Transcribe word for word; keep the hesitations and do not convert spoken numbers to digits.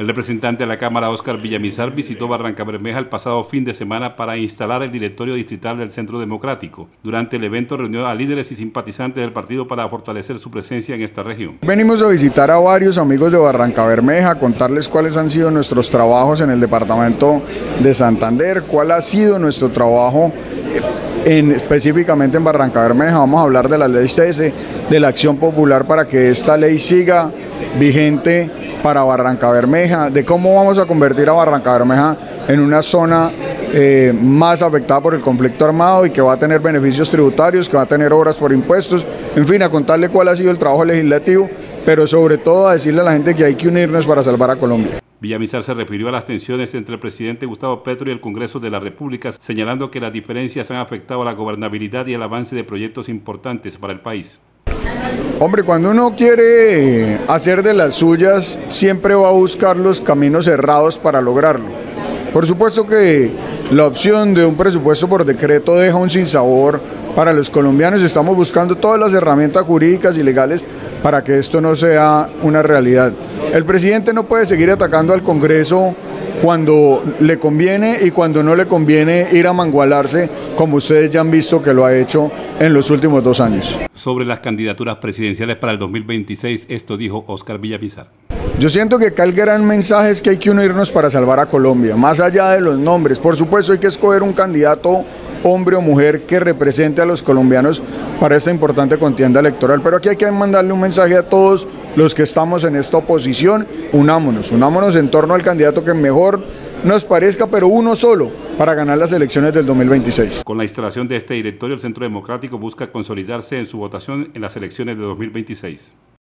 El representante de la Cámara, Óscar Villamizar, visitó Barrancabermeja el pasado fin de semana para instalar el directorio distrital del Centro Democrático. Durante el evento reunió a líderes y simpatizantes del partido para fortalecer su presencia en esta región. Venimos a visitar a varios amigos de Barrancabermeja, contarles cuáles han sido nuestros trabajos en el departamento de Santander, cuál ha sido nuestro trabajo en, específicamente en Barrancabermeja. Vamos a hablar de la ley C S, de la acción popular para que esta ley siga vigente para Barrancabermeja, de cómo vamos a convertir a Barrancabermeja en una zona eh, más afectada por el conflicto armado y que va a tener beneficios tributarios, que va a tener obras por impuestos, en fin, a contarle cuál ha sido el trabajo legislativo, pero sobre todo a decirle a la gente que hay que unirnos para salvar a Colombia. Villamizar se refirió a las tensiones entre el presidente Gustavo Petro y el Congreso de la República, señalando que las diferencias han afectado a la gobernabilidad y el avance de proyectos importantes para el país. Hombre, cuando uno quiere hacer de las suyas, siempre va a buscar los caminos cerrados para lograrlo. Por supuesto que la opción de un presupuesto por decreto deja un sinsabor para los colombianos. Estamos buscando todas las herramientas jurídicas y legales para que esto no sea una realidad. El presidente no puede seguir atacando al Congreso cuando le conviene y cuando no le conviene ir a mangualarse, como ustedes ya han visto que lo ha hecho en los últimos dos años. Sobre las candidaturas presidenciales para el dos mil veintiséis, esto dijo Óscar Villamizar. Yo siento que acá el gran mensaje es que hay que unirnos para salvar a Colombia, más allá de los nombres. Por supuesto, hay que escoger un candidato, hombre o mujer, que represente a los colombianos para esta importante contienda electoral. Pero aquí hay que mandarle un mensaje a todos los que estamos en esta oposición: unámonos, unámonos en torno al candidato que mejor nos parezca, pero uno solo, para ganar las elecciones del dos mil veintiséis. Con la instalación de este directorio, el Centro Democrático busca consolidarse en su votación en las elecciones de dos mil veintiséis.